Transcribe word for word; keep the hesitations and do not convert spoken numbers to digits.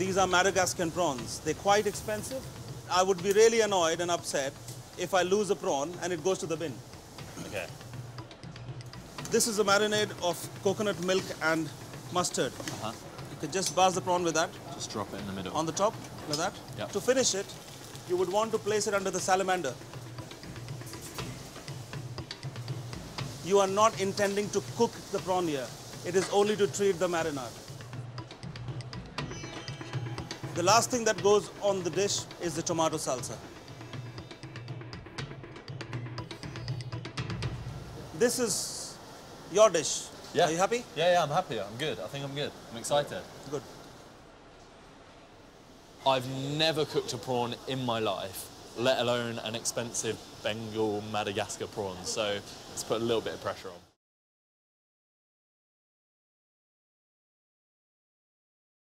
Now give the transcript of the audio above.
These are Madagascan prawns. They're quite expensive. I would be really annoyed and upset if I lose a prawn and it goes to the bin. Okay. This is a marinade of coconut milk and mustard. Uh-huh. You could just baste the prawn with that. Just drop it in the middle. On the top, like that. Yep. To finish it, you would want to place it under the salamander. You are not intending to cook the prawn here. It is only to treat the marinade. The last thing that goes on the dish is the tomato salsa. This is your dish. Yeah. Are you happy? Yeah, yeah, I'm happy. I'm good. I think I'm good. I'm excited. Good. I've never cooked a prawn in my life, let alone an expensive Bengal Madagascar prawn, so let's put a little bit of pressure on.